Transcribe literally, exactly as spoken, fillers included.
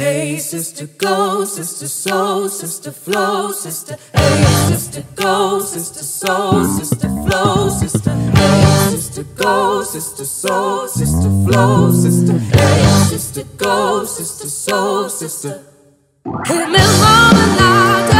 Hey, sister, go, sister, soul, sister, flow, sister. Hey, sister, go, sister, soul, sister, flow, sister. Hey, sister, go, sister, soul, sister, flow, sister. Hey, sister, go, sister, soul, sister. Hey, me roll the ladder.